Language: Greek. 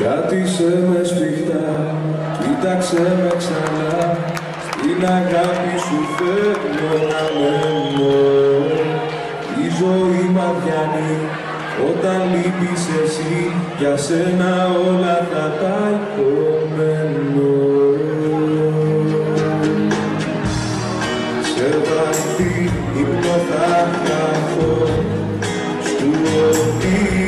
Κράτησε με σφιχτά, κοίταξε με ξανά, στην αγάπη σου θέλω να μένω. Η ζωή μαδιανή, όταν λείπεις εσύ, για σένα όλα θα τα υπομένω. Σε βαθύ ύπνο θα καθώ, στου ότι